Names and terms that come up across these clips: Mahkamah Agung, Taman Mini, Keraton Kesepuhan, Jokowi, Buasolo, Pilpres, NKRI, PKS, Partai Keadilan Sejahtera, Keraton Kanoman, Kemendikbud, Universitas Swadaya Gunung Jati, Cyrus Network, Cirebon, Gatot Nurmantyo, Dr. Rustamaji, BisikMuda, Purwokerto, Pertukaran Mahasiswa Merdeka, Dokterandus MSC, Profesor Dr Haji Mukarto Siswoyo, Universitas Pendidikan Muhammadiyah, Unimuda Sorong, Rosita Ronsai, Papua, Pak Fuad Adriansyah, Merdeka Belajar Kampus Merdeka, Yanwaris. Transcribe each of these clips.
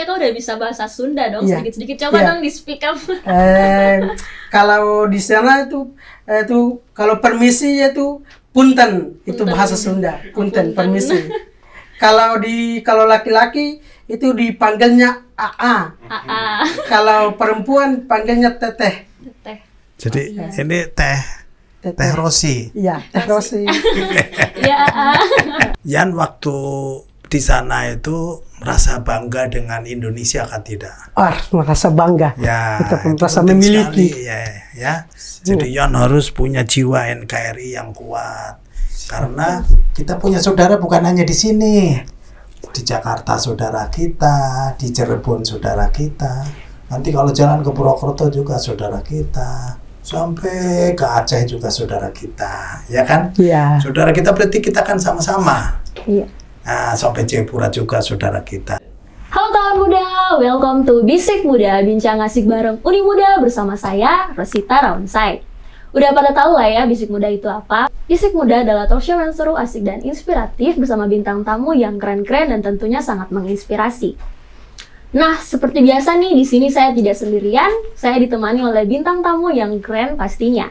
berarti aku udah bisa bahasa Sunda dong sedikit-sedikit. Coba dong di speak up. Kalau di sana itu kalau permisi itu punten, itu bahasa Sunda. Punten, permisi. Kalau laki-laki itu dipanggilnya AA. Kalau perempuan panggilnya teteh. Jadi ini teh Rosi. Iya, teh Rosi. Yan waktu di sana itu merasa bangga dengan Indonesia kan tidak? Merasa bangga. Ya, merasa memiliki. Ya. Jadi Yan harus punya jiwa NKRI yang kuat. Karena kita punya saudara bukan hanya di sini. Di Jakarta saudara kita, di Cirebon saudara kita. Nanti kalau jalan ke Purwokerto juga saudara kita. Sampai ke Aceh juga saudara kita. Ya kan? Iya. Saudara kita berarti kita kan sama-sama. Iya. Nah, sampai Jayapura juga saudara kita. Halo kawan muda, welcome to Bisik Muda, bincang asik bareng Unimuda bersama saya Rosita Ronsai. Udah pada tahu lah ya Bisik Muda itu apa? Bisik Muda adalah talk show yang seru, asik dan inspiratif bersama bintang tamu yang keren-keren dan tentunya sangat menginspirasi. Nah, seperti biasa nih di sini saya tidak sendirian, saya ditemani oleh bintang tamu yang keren pastinya.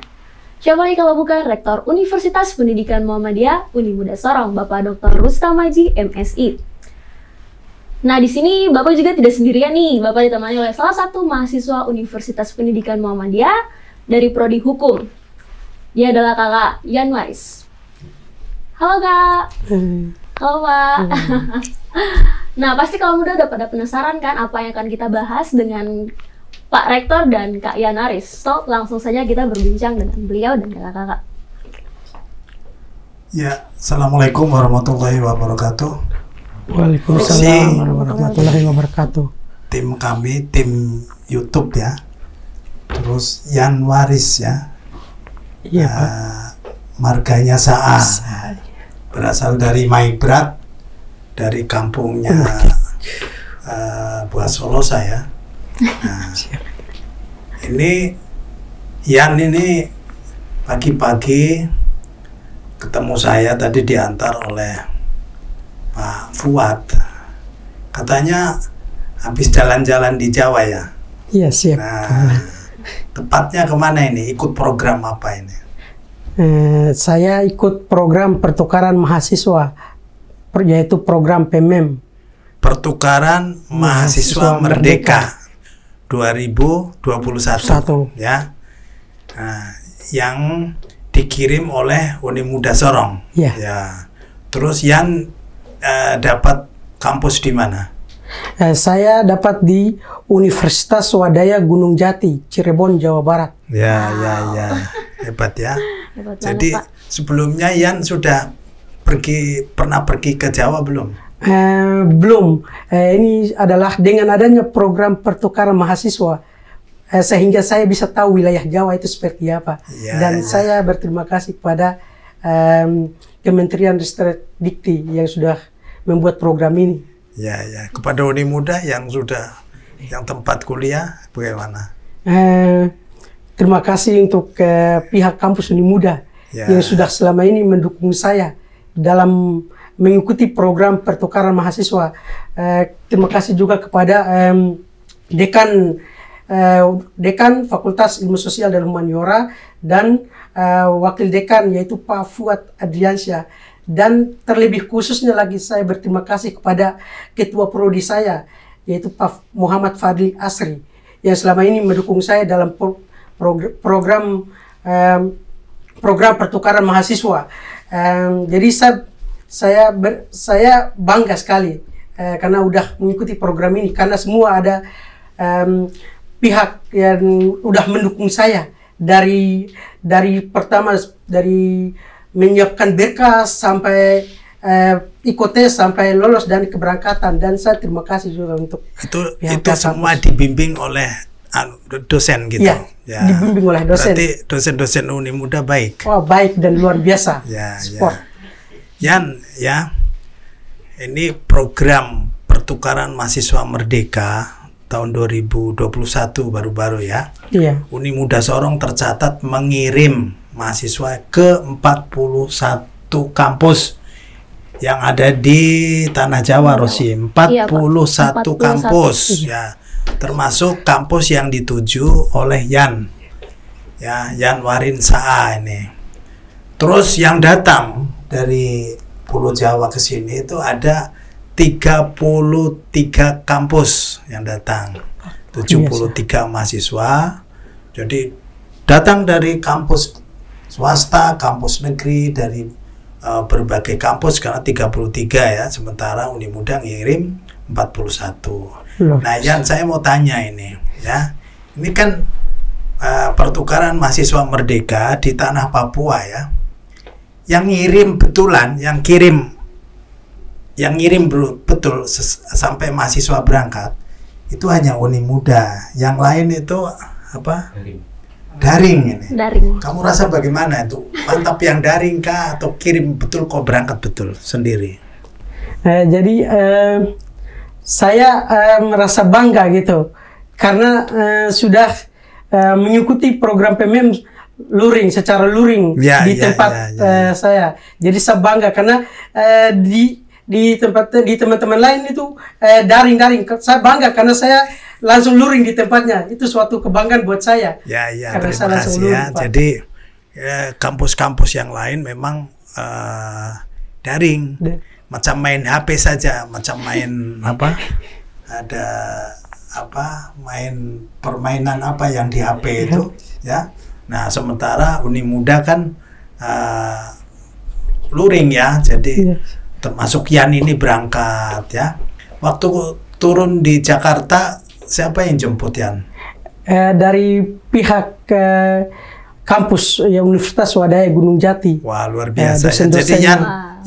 Siapa lagi kalau bukan Rektor Universitas Pendidikan Muhammadiyah Unimuda Sorong, Bapak Dr. Rustamaji, MSI. Nah, di sini Bapak juga tidak sendirian nih. Bapak ditemani oleh salah satu mahasiswa Universitas Pendidikan Muhammadiyah dari Prodi Hukum. Dia adalah Kakak Yanwaris. Halo, Kak. Halo, Pak. Nah, pasti kalau muda udah pada penasaran kan apa yang akan kita bahas dengan Pak Rektor dan Kak Yanwaris. So, langsung saja kita berbincang dengan beliau dan kakak-kakak. Ya, Assalamualaikum warahmatullahi wabarakatuh. Waalaikumsalam warahmatullahi wabarakatuh. Tim kami, tim YouTube ya. Terus Yanwaris ya. Iya, Pak. Marganya Sa'a. Berasal dari Maibrat, dari kampungnya Buasolo saya. Nah, ini Yan ini pagi-pagi ketemu saya tadi diantar oleh Pak Fuad. Katanya habis jalan-jalan di Jawa ya. Iya, siap. Nah, tepatnya kemana ini? Ikut program apa ini? Saya ikut program pertukaran mahasiswa, yaitu program PMM. Pertukaran Mahasiswa Merdeka 2021 ya, nah, yang dikirim oleh Unimuda Sorong. Ya. Terus Yan dapat kampus di mana? Saya dapat di Universitas Swadaya Gunung Jati, Cirebon, Jawa Barat. Ya. Hebat ya. Hebat. Jadi banget, Pak. Sebelumnya Yan sudah pernah pergi ke Jawa belum? Belum. Ini adalah dengan adanya program pertukaran mahasiswa sehingga saya bisa tahu wilayah Jawa itu seperti apa. Dan saya berterima kasih kepada Kementerian Dikti yang sudah membuat program ini. Ya. Kepada Unimuda yang tempat kuliah bagaimana? Terima kasih untuk pihak kampus Unimuda yang sudah selama ini mendukung saya dalam mengikuti program pertukaran mahasiswa. Terima kasih juga kepada dekan Fakultas Ilmu Sosial dan Humaniora dan wakil dekan yaitu Pak Fuad Adriansyah, dan terlebih khususnya lagi saya berterima kasih kepada ketua prodi saya yaitu Pak Muhammad Fadli Asri yang selama ini mendukung saya dalam program pertukaran mahasiswa. Jadi saya bangga sekali karena udah mengikuti program ini, karena semua ada pihak yang udah mendukung saya dari pertama dari menyiapkan berkas sampai ikotes sampai lolos dan keberangkatan, dan saya terima kasih juga untuk itu semua dibimbing oleh dosen gitu. Ya. Dibimbing oleh dosen. Berarti dosen-dosen Unimuda baik. Oh, baik dan luar biasa. Support. Yan, ya, ini program pertukaran mahasiswa Merdeka tahun 2021 baru-baru ya. Iya. Unimuda Sorong tercatat mengirim mahasiswa ke 41 kampus yang ada di Tanah Jawa, Rosi. 41 kampus ya, termasuk kampus yang dituju oleh Yan, ya, Yanwarinsa ini. Terus yang datang dari Pulau Jawa ke sini itu ada 33 kampus yang datang, 73 mahasiswa. Jadi datang dari kampus swasta, kampus negeri, dari berbagai kampus, karena 33 ya, sementara Unimuda ngirim 41. Nah Yan, saya mau tanya ini ya, ini kan pertukaran mahasiswa merdeka di tanah Papua ya, yang ngirim betulan, yang ngirim betul sampai mahasiswa berangkat itu hanya Unimuda, yang lain itu apa? Daring ini. Daring. Kamu rasa bagaimana itu? Mantap yang daring kah atau kirim betul kok berangkat betul sendiri? Jadi saya merasa bangga gitu karena sudah mengikuti program PMM luring secara luring ya, di tempat saya. Jadi saya bangga karena di teman-teman lain itu daring-daring. Saya bangga karena saya langsung luring di tempatnya. Itu suatu kebanggaan buat saya. Ya, ya, karena terima kasih ya. Jadi kampus-kampus yang lain memang daring. Macam main HP saja, macam main apa? Ada apa? Main permainan apa yang di HP itu, ya. Nah, sementara Unimuda kan luring ya. Jadi termasuk Yan ini berangkat ya. Waktu turun di Jakarta, siapa yang jemput Yan? Dari pihak kampus ya, Universitas Swadaya Gunung Jati. Wah, luar biasa. Jadi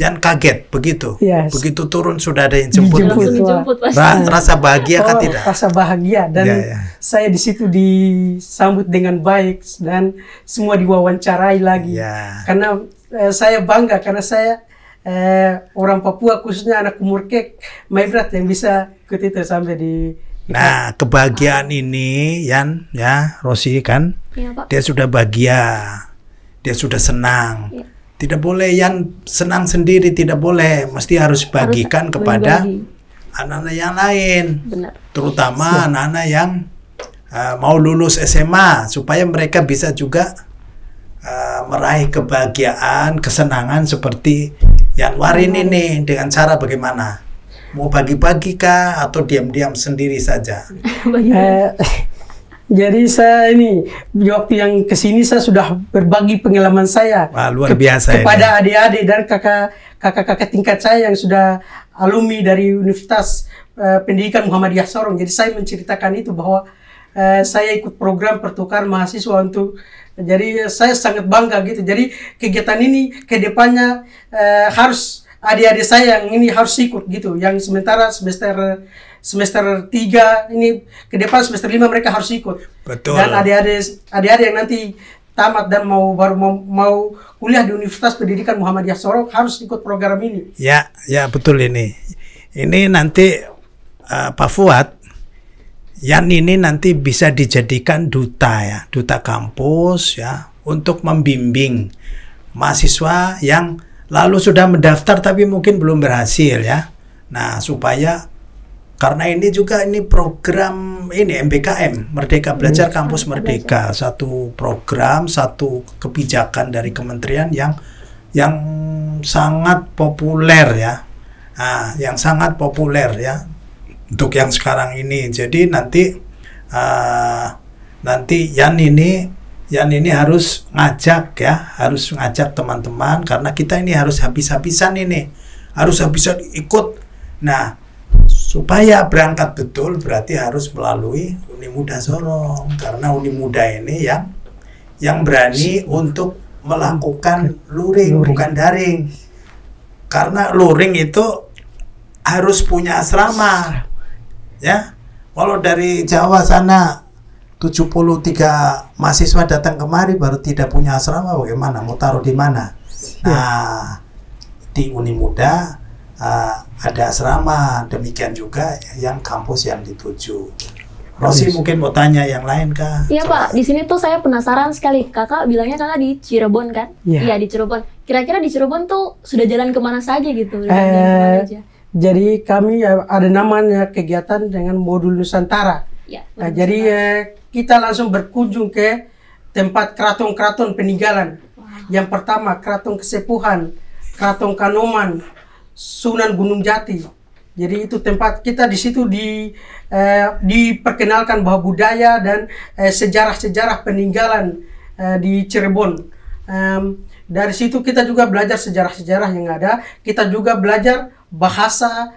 Yan kaget begitu. Begitu turun sudah ada yang jemput. Rasa bahagia kan tidak? Rasa bahagia, dan saya di situ disambut dengan baik dan semua diwawancarai lagi. Karena saya bangga karena saya orang Papua, khususnya anak Kumurkek, Maibrat yang bisa ikut itu sampai di. Nah, kebahagiaan ini Yan ya, Rosi kan, dia sudah bahagia, dia sudah senang. Tidak boleh Yan senang sendiri, tidak boleh, mesti harus bagikan kepada anak-anak yang lain. Terutama anak-anak yang mau lulus SMA, supaya mereka bisa juga meraih kebahagiaan, kesenangan seperti Yanwarin ini. Dengan cara bagaimana? Mau bagi-bagi kah atau diam-diam sendiri saja? Jadi saya ini waktu yang kesini saya sudah berbagi pengalaman saya. Wah, luar biasa kepada adik-adik dan kakak-kakak tingkat saya yang sudah alumni dari Universitas Pendidikan Muhammadiyah Sorong. Jadi saya menceritakan itu bahwa saya ikut program pertukaran mahasiswa untuk. Jadi saya sangat bangga gitu. Jadi kegiatan ini ke depannya harus adik-adik saya yang ini harus ikut gitu. Yang sementara semester 3 ini ke depan semester 5 mereka harus ikut. Betul. Dan adik-adik yang nanti tamat dan baru mau kuliah di Universitas Pendidikan Muhammadiyah Sorong harus ikut program ini. Ya, ya betul ini. Ini nanti Pak Fuad, Yan ini nanti bisa dijadikan duta ya, duta kampus ya, untuk membimbing mahasiswa yang lalu sudah mendaftar tapi mungkin belum berhasil ya. Nah, supaya karena ini juga ini program ini MBKM, Merdeka Belajar Kampus Merdeka, satu program, satu kebijakan dari kementerian yang sangat populer ya. Nah, yang sangat populer ya. Untuk yang sekarang ini, jadi nanti Yan ini harus ngajak ya, harus ngajak teman-teman karena kita ini harus habis-habisan ini, harus habis-habisan ikut. Nah, supaya berangkat betul berarti harus melalui Unimuda Sorong karena Unimuda ini yang berani untuk melakukan luring, bukan daring. Karena luring itu harus punya asrama. Ya, kalau dari Jawa sana 73 mahasiswa datang kemari baru tidak punya asrama, bagaimana? Mau taruh di mana? Nah, di Unimuda ada asrama, demikian juga yang kampus yang dituju. Rosi mungkin mau tanya yang lain, Kak. Iya, Pak. Di sini tuh saya penasaran sekali. Kakak bilangnya Kakak di Cirebon, kan? Iya, di Cirebon. Kira-kira di Cirebon tuh sudah jalan kemana saja gitu? Jadi kami ada namanya kegiatan dengan modul Nusantara. Ya, nah, jadi kita langsung berkunjung ke tempat keraton-keraton peninggalan. Wow. Yang pertama, Keraton Kesepuhan, Keraton Kanoman, Sunan Gunung Jati. Jadi itu tempat kita di situ diperkenalkan bahwa budaya dan sejarah-sejarah peninggalan di Cirebon. Dari situ kita juga belajar sejarah-sejarah yang ada. Kita juga belajar bahasa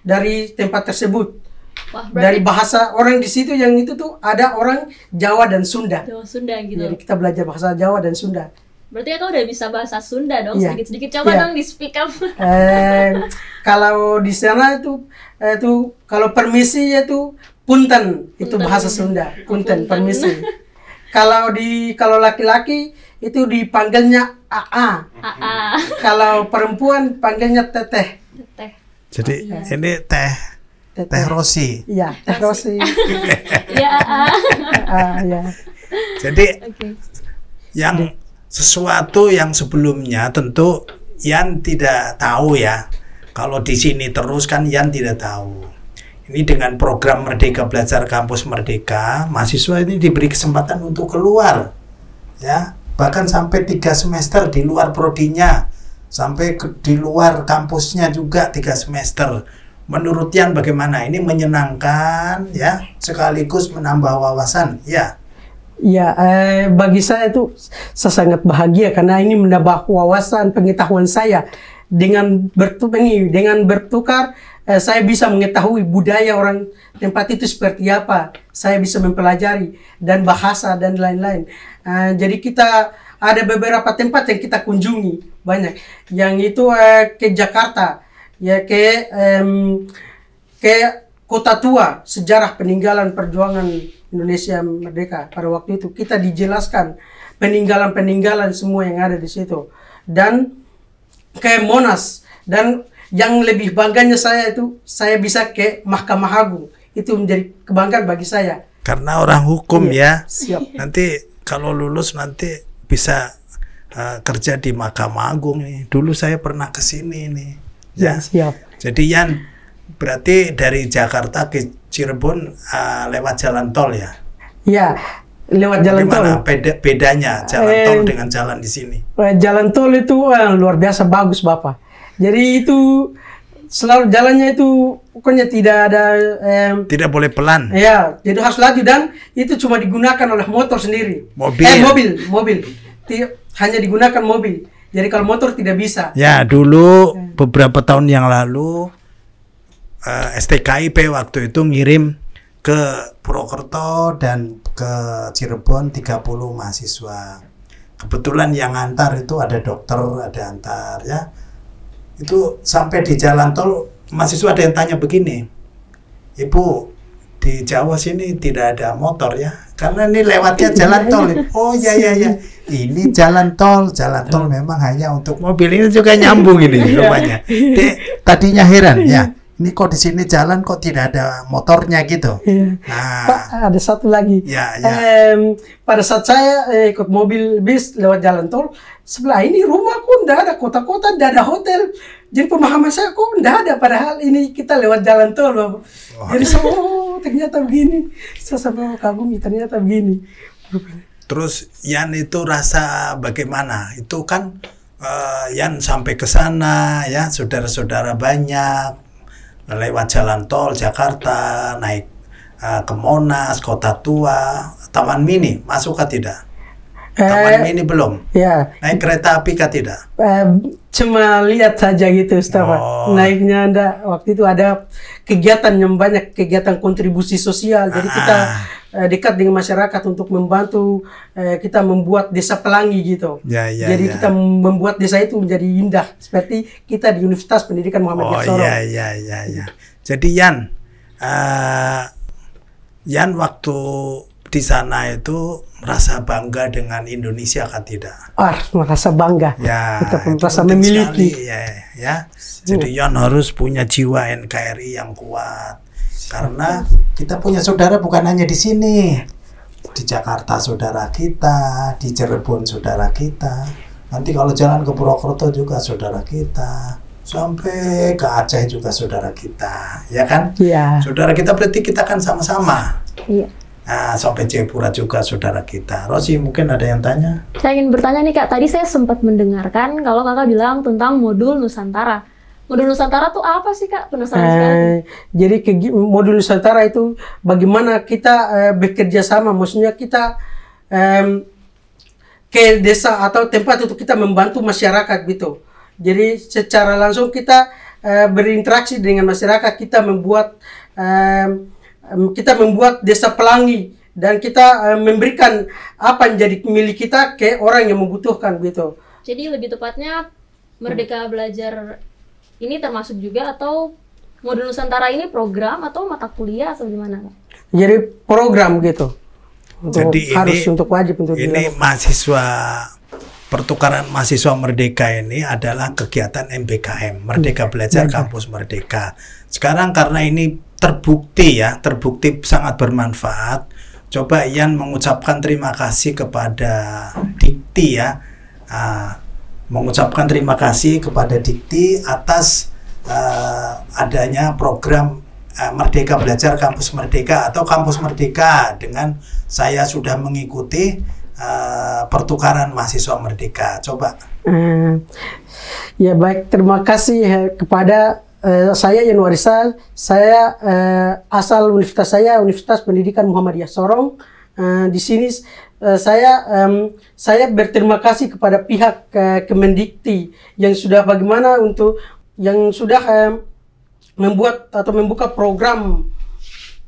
dari tempat tersebut. Wah, dari bahasa orang di situ yang itu tuh ada orang Jawa dan Sunda. Jawa Sunda gitu. Jadi kita belajar bahasa Jawa dan Sunda. Berarti Kakak udah bisa bahasa Sunda dong, sedikit-sedikit. Coba dong di speak up. Kalau di sana itu kalau permisi itu punten, itu bahasa Sunda. Punten, permisi. Kalau laki-laki itu dipanggilnya AA. Kalau perempuan panggilnya teteh. Teteh. Jadi ini teh Rosi. Iya, teh Rosi. Iya, AA. Jadi yang sesuatu yang sebelumnya tentu Yan tidak tahu ya. Kalau di sini terus kan Yan tidak tahu. Ini dengan program Merdeka Belajar Kampus Merdeka, mahasiswa ini diberi kesempatan untuk keluar. Ya, bahkan sampai 3 semester di luar prodinya, sampai di luar kampusnya juga 3 semester. Menurut Yan bagaimana? Ini menyenangkan ya, sekaligus menambah wawasan ya. Ya, bagi saya itu saya sangat bahagia karena ini menambah wawasan pengetahuan saya. Dengan bertukar saya bisa mengetahui budaya orang tempat itu seperti apa. Saya bisa mempelajari dan bahasa dan lain-lain. Jadi kita ada beberapa tempat yang kita kunjungi banyak. Yang itu ke Jakarta, ya ke Kota Tua, sejarah peninggalan perjuangan Indonesia Merdeka pada waktu itu. Kita dijelaskan peninggalan-peninggalan semua yang ada di situ. Dan ke Monas. Dan yang lebih bangganya saya itu, saya bisa ke Mahkamah Agung. Itu menjadi kebanggaan bagi saya. Karena orang hukum ya. Siap. Nanti kalau lulus nanti bisa kerja di Mahkamah Agung nih. Dulu saya pernah ke sini nih. Ya. Siap. Jadi Yan, berarti dari Jakarta ke Cirebon lewat jalan tol ya? Iya, lewat jalan tol. Bedanya jalan tol dengan jalan di sini? Jalan tol itu luar biasa bagus, Bapak. Jadi itu selalu jalannya itu pokoknya tidak ada... tidak boleh pelan? Iya, jadi harus laju dan itu cuma digunakan oleh motor sendiri. Mobil? Mobil. Hanya digunakan mobil. Jadi kalau motor tidak bisa. Ya, dulu beberapa tahun yang lalu... STKIP waktu itu ngirim ke Purwokerto dan ke Cirebon 30 mahasiswa. Kebetulan yang antar itu ada dokter, ada antar ya. Itu sampai di jalan tol mahasiswa ada yang tanya begini, "Ibu, di Jawa sini tidak ada motor ya? Karena ini lewatnya jalan tol." Oh ya. Ini jalan tol memang hanya untuk mobil. Ini juga nyambung ini rupanya. Dek, tadinya heran ya. Ini kok di sini jalan kok tidak ada motornya gitu. Iya. Nah, Pak, ada satu lagi. Ya. Pada saat saya ikut mobil bis lewat jalan tol, sebelah ini rumahku ndak ada, kota-kota ndak ada hotel. Jadi pemahaman saya kok ndak ada, padahal ini kita lewat jalan tol, Bapak. Oh. Jadi ternyata begini. Saya sampai kagum, ternyata begini. Terus Yan itu rasa bagaimana? Itu kan Yan sampai ke sana ya, saudara-saudara banyak. Lewat jalan tol Jakarta, naik ke Monas, Kota Tua, Taman Mini, masuk kah tidak? Taman Mini belum? Ya. Naik kereta api kah tidak? Cuma lihat saja gitu, Ustaz. Oh. Naiknya anda waktu itu ada kegiatan yang banyak, kegiatan kontribusi sosial. Jadi kita dekat dengan masyarakat untuk membantu kita membuat desa pelangi gitu. Jadi kita membuat desa itu menjadi indah seperti kita di Universitas Pendidikan Muhammadiyah Sorong. Oh iya. Jadi Yan waktu di sana itu merasa bangga dengan Indonesia kan tidak? Merasa bangga. Ya, merasa memiliki. Jadi Yan harus punya jiwa NKRI yang kuat. Karena kita punya saudara bukan hanya di sini. Di Jakarta saudara kita, di Cirebon saudara kita. Nanti kalau jalan ke Purwokerto juga saudara kita. Sampai ke Aceh juga saudara kita, ya kan? Iya. Saudara kita berarti kita kan sama-sama. Iya. Nah, sampai Jayapura juga saudara kita. Rosi, mungkin ada yang tanya? Saya ingin bertanya nih Kak, tadi saya sempat mendengarkan kalau Kakak bilang tentang modul Nusantara. Modul Nusantara itu apa sih Kak? Penasaran sekali. Jadi modul Nusantara itu bagaimana kita bekerja sama, maksudnya kita ke desa atau tempat untuk kita membantu masyarakat gitu. Jadi secara langsung kita berinteraksi dengan masyarakat, kita membuat desa pelangi dan kita memberikan apa yang jadi milik kita ke orang yang membutuhkan gitu. Jadi lebih tepatnya Merdeka Belajar ini termasuk juga atau modul Nusantara ini program atau mata kuliah atau gimana? Jadi program gitu. Untuk jadi harus ini, untuk wajib untuk ini dilakukan. Mahasiswa Pertukaran Mahasiswa Merdeka ini adalah kegiatan MBKM, Merdeka Belajar Kampus Merdeka. Sekarang karena ini terbukti ya, terbukti sangat bermanfaat. Coba Ian mengucapkan terima kasih kepada Dikti ya, mengucapkan terima kasih kepada Dikti atas adanya program Merdeka Belajar Kampus Merdeka atau Kampus Merdeka. Dengan saya sudah mengikuti Pertukaran Mahasiswa Merdeka. Coba. Ya baik, terima kasih kepada saya Yanwarisa. Saya asal universitas saya Universitas Pendidikan Muhammadiyah Sorong. Di sini saya berterima kasih kepada pihak Kemendikti yang sudah bagaimana untuk yang sudah membuat atau membuka program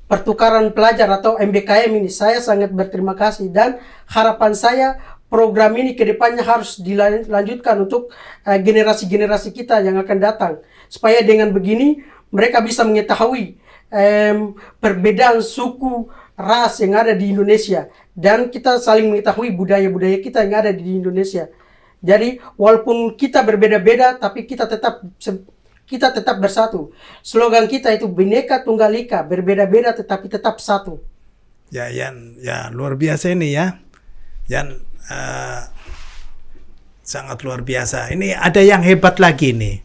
Pertukaran Pelajar atau MBKM ini. Saya sangat berterima kasih dan harapan saya program ini ke depannya harus dilanjutkan untuk generasi-generasi kita yang akan datang. Supaya dengan begini mereka bisa mengetahui perbedaan suku, ras yang ada di Indonesia. Dan kita saling mengetahui budaya-budaya kita yang ada di Indonesia. Jadi walaupun kita berbeda-beda tapi kita tetap bersatu. Slogan kita itu Bhinneka Tunggal Ika, berbeda-beda tetapi tetap satu. Ya Yan, ya luar biasa ini ya. Yan sangat luar biasa. Ini ada yang hebat lagi nih.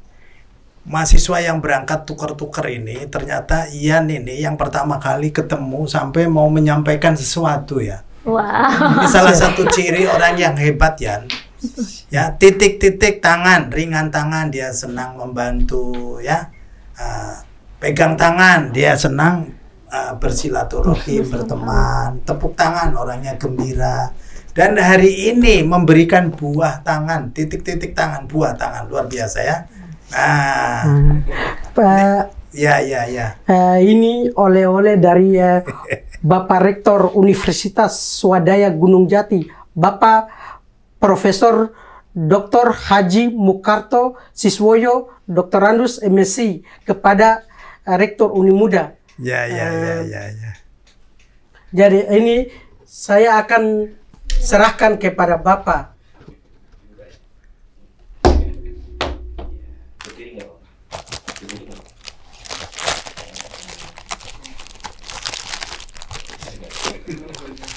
Mahasiswa yang berangkat tuker-tuker ini ternyata Yan ini yang pertama kali ketemu sampai mau menyampaikan sesuatu ya. Wow. Ini salah satu ciri orang yang hebat Yan. Ya, titik-titik tangan, ringan tangan dia senang membantu ya, pegang tangan dia senang bersilaturahim, berteman, tepuk tangan orangnya gembira, dan hari ini memberikan buah tangan, titik-titik tangan, buah tangan luar biasa ya. Nah, ini oleh-oleh dari Bapak Rektor Universitas Swadaya Gunung Jati, Bapak Profesor Dr. Haji Mukarto Siswoyo, Dokterandus MSC, kepada Rektor Unimuda. Ya. Jadi ini saya akan serahkan kepada Bapak.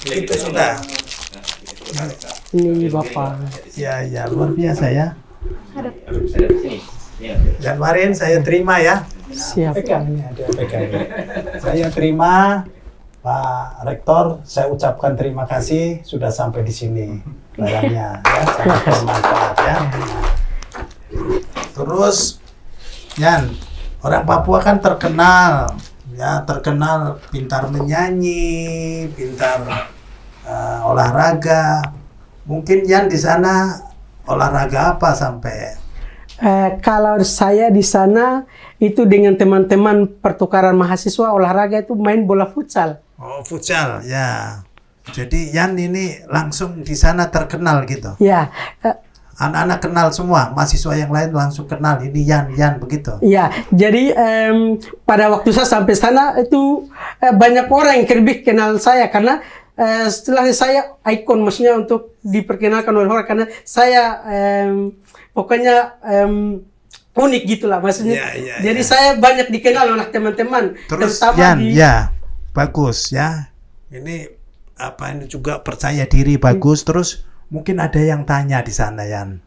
Itu sudah. Ini Bapak. Ya, luar biasa ya. Dan kemarin saya terima ya. Siap. Saya terima Pak Rektor, saya ucapkan terima kasih sudah sampai di sini barangnya ya, sangat bermanfaat ya. Terus Yan, orang Papua kan terkenal ya, terkenal pintar menyanyi, pintar olahraga. Mungkin Yan di sana olahraga apa sampai? Kalau saya di sana itu dengan teman-teman pertukaran mahasiswa olahraga itu main bola futsal. Oh futsal ya. Jadi Yan ini langsung di sana terkenal gitu. Ya. Anak-anak kenal semua, mahasiswa yang lain langsung kenal ini Yan begitu. Ya, jadi pada waktu saya sampai sana itu banyak orang yang lebih kenal saya karena setelah saya ikon, maksudnya untuk diperkenalkan oleh orang karena saya pokoknya unik gitulah maksudnya. Jadi saya banyak dikenal oleh teman-teman. Terus Yan, ya bagus ya. Ini apa ini juga percaya diri bagus. Terus mungkin ada yang tanya di sana Yan.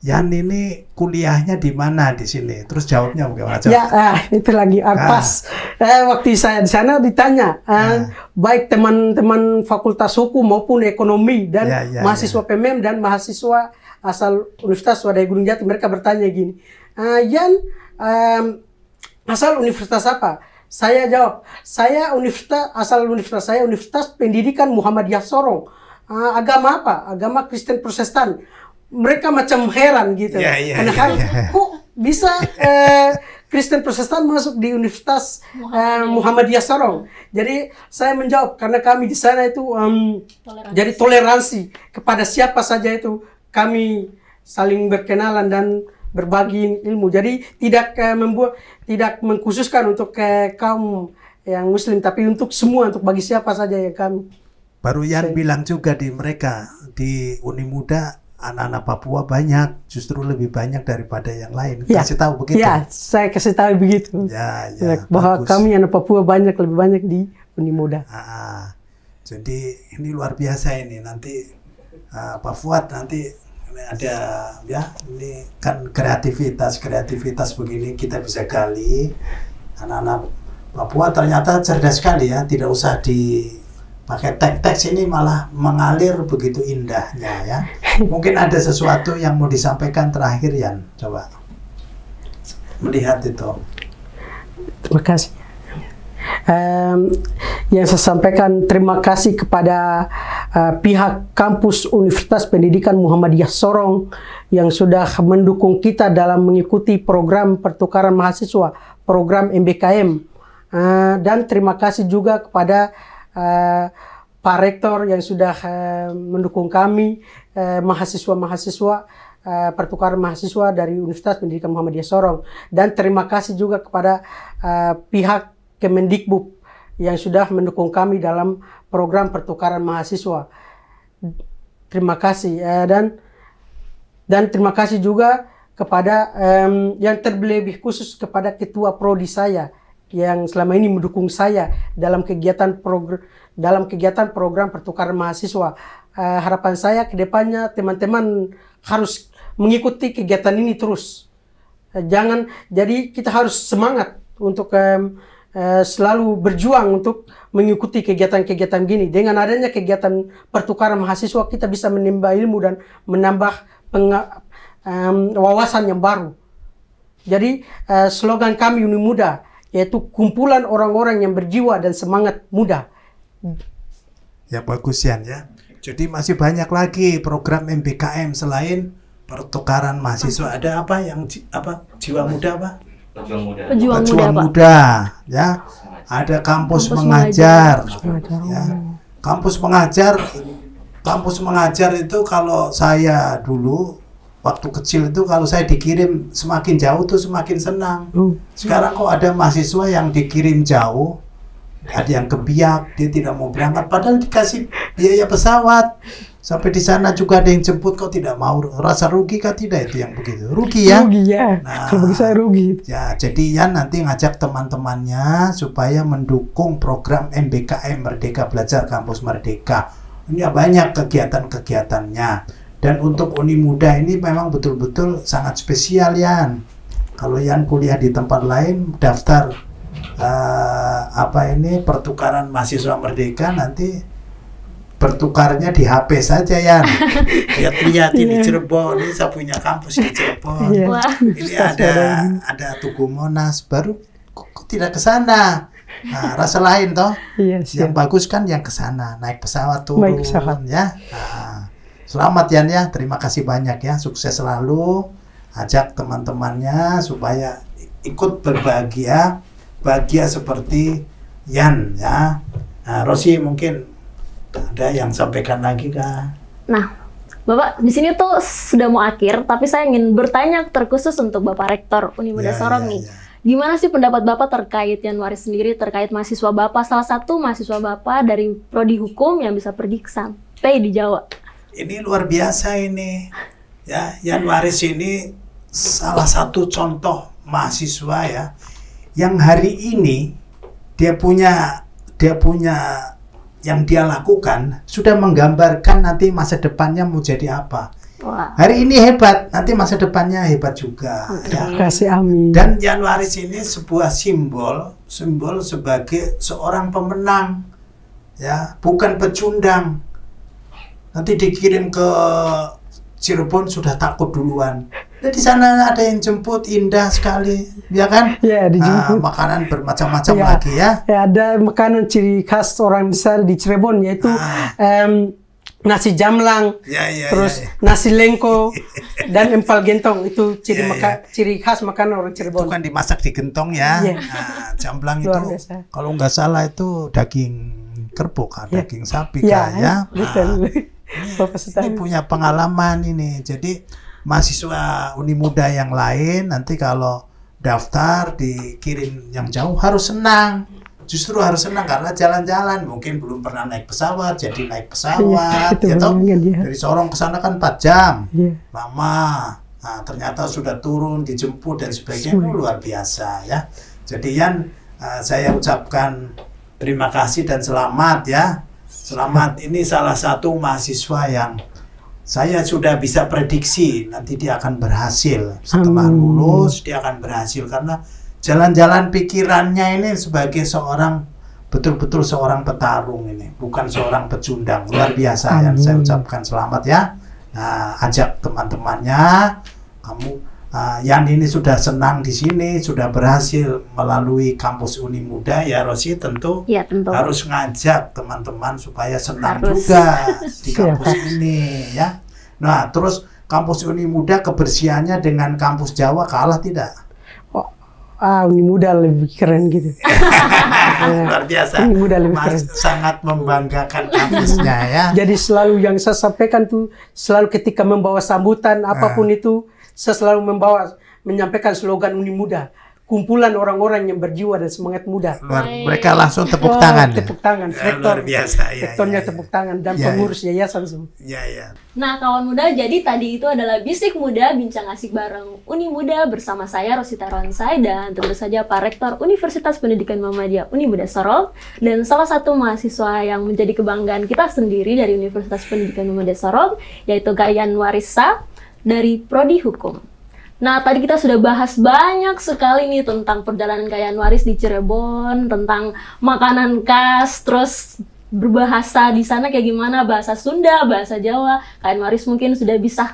Yan ini kuliahnya di mana di sini? Terus jawabnya bagaimana? Ya, itu lagi pas waktu saya di sana ditanya, baik teman-teman fakultas hukum maupun ekonomi dan mahasiswa PMM dan mahasiswa asal Universitas Swadaya Gunung Jati, mereka bertanya gini, Yan asal universitas apa? Saya jawab, saya universitas asal universitas saya Universitas Pendidikan Muhammadiyah Sorong. Agama apa? Agama Kristen Protestan. Mereka macam heran gitu, kok bisa Kristen Protestan masuk di Universitas Muhammadiyah Sorong? Jadi saya menjawab karena kami di sana itu jadi toleransi kepada siapa saja itu kami saling berkenalan dan berbagi ilmu. Jadi tidak tidak mengkhususkan untuk kaum yang Muslim, tapi untuk semua, untuk bagi siapa saja yang kami. Baru Yan bilang juga di mereka di Unimuda. Anak-anak Papua banyak, justru lebih banyak daripada yang lain. Kasih tahu begitu. Ya, saya kasih tahu begitu. Bahwa kami anak Papua banyak, lebih banyak di Unimuda. Jadi ini luar biasa ini. Nanti Pak Fuad nanti ada ya, ini kan kreativitas begini kita bisa gali. Anak-anak Papua ternyata cerdas sekali ya, tidak usah di pakai teks-teks, ini malah mengalir begitu indahnya ya. Mungkin ada sesuatu yang mau disampaikan terakhir Yan, coba melihat itu. Terima kasih. Yang saya sampaikan terima kasih kepada pihak kampus Universitas Pendidikan Muhammadiyah Sorong yang sudah mendukung kita dalam mengikuti program Pertukaran Mahasiswa, program MBKM. Dan terima kasih juga kepada Pak Rektor yang sudah mendukung kami, mahasiswa-mahasiswa Pertukaran Mahasiswa dari Universitas Pendidikan Muhammadiyah Sorong. Dan terima kasih juga kepada pihak Kemendikbud yang sudah mendukung kami dalam program Pertukaran Mahasiswa. Terima kasih. Dan terima kasih juga kepada yang terlebih khusus kepada ketua prodi saya yang selama ini mendukung saya dalam kegiatan program Pertukaran Mahasiswa. Harapan saya ke depannya teman-teman harus mengikuti kegiatan ini terus. Jadi kita harus semangat untuk selalu berjuang untuk mengikuti kegiatan-kegiatan gini. Dengan adanya kegiatan Pertukaran Mahasiswa kita bisa menimba ilmu dan menambah wawasan yang baru. Jadi slogan kami Unimuda yaitu kumpulan orang-orang yang berjiwa dan semangat muda. Ya bagus Yan ya. Jadi masih banyak lagi program MBKM selain Pertukaran Mahasiswa. Ada apa yang jiwa muda apa? Pejuang muda ya. Ada kampus mengajar. Ya. Kampus mengajar itu kalau saya dulu waktu kecil itu kalau saya dikirim semakin jauh tuh semakin senang. Sekarang kok ada mahasiswa yang dikirim jauh, ada yang kebiak, dia tidak mau berangkat. Padahal dikasih biaya pesawat. Sampai di sana juga ada yang jemput, kok tidak mau. Rasa rugi kah tidak itu yang begitu? Rugi ya? Rugi ya, nah, kalau saya rugi. Ya, jadi ya nanti ngajak teman-temannya supaya mendukung program MBKM Merdeka Belajar Kampus Merdeka. Ini banyak kegiatan-kegiatannya. Dan untuk Unimuda ini memang betul-betul sangat spesial Yan. Kalau Yan kuliah di tempat lain, daftar Pertukaran Mahasiswa Merdeka, nanti bertukarnya di HP saja Yan. Lihat-lihat ini Cirebon, ini saya punya kampus di Cirebon. Ini ada Tugu Monas, baru kok tidak ke sana. Nah, rasa lain toh. Yang bagus kan yang ke sana, naik pesawat turun ya. Nah, selamat Yan ya, terima kasih banyak ya, sukses selalu. Ajak teman-temannya supaya ikut bahagia seperti Yan ya. Nah, Rosi mungkin ada yang sampaikan lagi kah? Nah, Bapak di sini tuh sudah mau akhir, tapi saya ingin bertanya terkhusus untuk Bapak Rektor Unimuda Sorong nih. Gimana sih pendapat Bapak terkait Yanwaris sendiri, terkait mahasiswa Bapak, salah satu mahasiswa Bapak dari prodi hukum yang bisa pergi sampai di Jawa? Ini luar biasa ini ya, Yanwaris ini salah satu contoh mahasiswa ya, yang hari ini dia punya yang dia lakukan sudah menggambarkan nanti masa depannya mau jadi apa. Wow. Hari ini hebat, nanti masa depannya hebat juga. Terima kasih, amin. Dan Yanwaris ini sebuah simbol sebagai seorang pemenang, ya, bukan pecundang. Nanti dikirim ke Cirebon sudah takut duluan. Nah, di sana ada yang jemput, indah sekali, ya kan? Ya, dijemput. Nah, makanan bermacam-macam ya, lagi ya. Ya, ada makanan ciri khas orang besar di Cirebon yaitu. Nasi jamlang, terus nasi lengko dan empal gentong, itu ciri khas makanan orang Cirebon. Itu kan dimasak di gentong ya. Nah, jamblang itu kalau nggak salah itu daging kerbau kan, daging sapi kan, ya. Nah, ini punya pengalaman ini. Jadi mahasiswa Unimuda yang lain nanti kalau daftar dikirim yang jauh harus senang. Justru harus senang karena jalan-jalan, mungkin belum pernah naik pesawat, jadi naik pesawat. Ya, dari Sorong ke sana kan 4 jam, lama. Nah, ternyata sudah turun, dijemput dan sebagainya, itu luar biasa ya. Jadi Yan, saya ucapkan terima kasih dan selamat ya. Selamat ini salah satu mahasiswa yang saya sudah bisa prediksi nanti dia akan berhasil setelah lulus, dia akan berhasil karena jalan-jalan pikirannya ini sebagai seorang, betul-betul seorang petarung ini. Bukan seorang pecundang. Luar biasa yang saya ucapkan selamat ya. Nah, ajak teman-temannya. Kamu, Yan ini sudah senang di sini, sudah berhasil melalui kampus Unimuda ya Rosi tentu. Ya, tentu. Harus ngajak teman-teman supaya senang juga di kampus ini ya. Nah, terus kampus Unimuda kebersihannya dengan kampus Jawa kalah tidak? Unimuda lebih keren gitu. Luar biasa. Unimuda lebih keren. Sangat membanggakan kampusnya ya. Jadi selalu yang saya sampaikan tuh, selalu ketika membawa sambutan apapun itu, saya selalu menyampaikan slogan Unimuda. Kumpulan orang-orang yang berjiwa dan semangat muda. Mereka langsung tepuk tangan. Tepuk tangan. Rektor, luar biasa. Rektornya tepuk tangan dan pengurus yayasan semua. Nah, kawan muda, jadi tadi itu adalah Bisik Muda, bincang asik bareng Unimuda bersama saya Rosita Ronsai dan tentu saja Pak Rektor Universitas Pendidikan Muhammadiyah Unimuda Sorong dan salah satu mahasiswa yang menjadi kebanggaan kita sendiri dari Universitas Pendidikan Muhammadiyah Sorong yaitu Kak Yanwaris dari Prodi Hukum. Nah, tadi kita sudah bahas banyak sekali nih tentang perjalanan Kak Yanwaris di Cirebon, tentang makanan khas, terus berbahasa di sana kayak gimana, bahasa Sunda, bahasa Jawa. Kak Yanwaris mungkin sudah bisa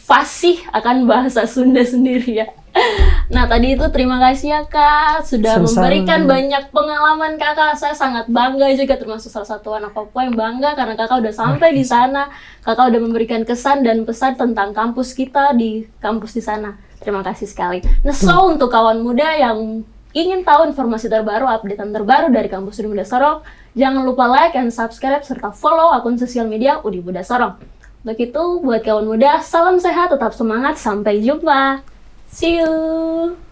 fasih akan bahasa Sunda sendiri ya. Nah, tadi itu terima kasih ya Kak, sudah memberikan banyak pengalaman Kakak. Saya sangat bangga juga, termasuk salah satu anak Papua yang bangga karena Kakak udah sampai di sana. Kakak udah memberikan kesan dan pesan tentang kampus kita di kampus di sana. Terima kasih sekali. Nah, so untuk kawan muda yang ingin tahu informasi terbaru, updatean terbaru dari kampus Unimuda Sorong, jangan lupa like and subscribe serta follow akun sosial media Unimuda Sorong. Untuk itu, buat kawan muda, salam sehat, tetap semangat, sampai jumpa. See you!